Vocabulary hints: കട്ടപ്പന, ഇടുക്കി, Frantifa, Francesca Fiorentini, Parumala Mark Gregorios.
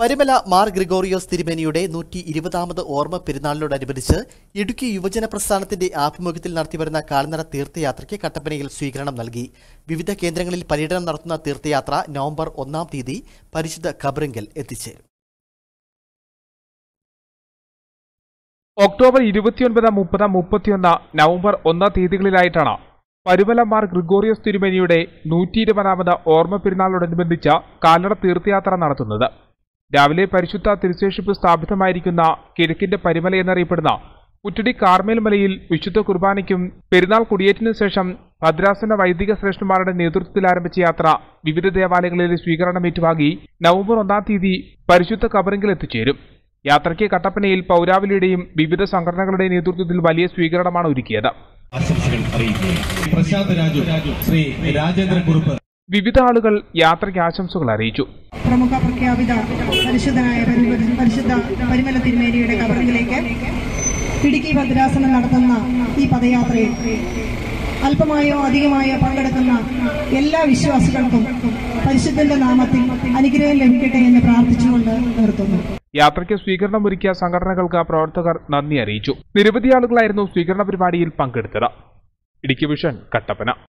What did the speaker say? Parumala Mark Gregorios Thirumeniude, Nuti Irivadamada Orma Pirinalod Adibadish, Iduki Yuvajana Prasanthi, the Apimukitil Nartiverna Kalana Tirthi Yatrake, Katapanil Suikranam Nalgi, Vivida Kendrangal Paridan Narthana Tirthi Yatra, November Onam Tidi, Parishida Kabrangal Etiche October Idivation with a Mupana Mupatuna, November Ona Tithil Laitana Parumala Mark Gregorios Thirumeniude, Nuti Devanamada Orma Pirinalod Adibadicha, Kalana Tirthi Yatra Narthana. Davile Parishuta Tirishepu Stabitha Marikuna, Kirikida Parimala and Ripurna, Utudi Carmel Malil, Vishuta Kurbanicum, Perinal Kudiatin Session, Padrasana Vaidika Sreshamara and Nedurtilaramachiatra, Vivida Devalil Swigarana Mitwagi, November Onati, the Parishuta Kabarangaletichir, Yatrake Katapanil, Paudavilidim, Vivida Sankaraka and Nedurtil Valia Swigarana Manurikeda. Vivida Halakal Yatra Kasham Solariju. Pramuka Prakavida, Parishadana, Parishada, Parimala Timari, Kabarangileke, Pidiki Padrasana Narthana, Ipadayatre, Alpamayo, Adigamayo, Pangatana, Yella Vishwaskantum, Parishadana Namati, Anikre Limited and the Pratichunda. Yatraka speaker Namurika Sangaraka Protaka Nania Riju. The Rivati Alakla no speaker of the Padil Pankatara. Education Kattapana.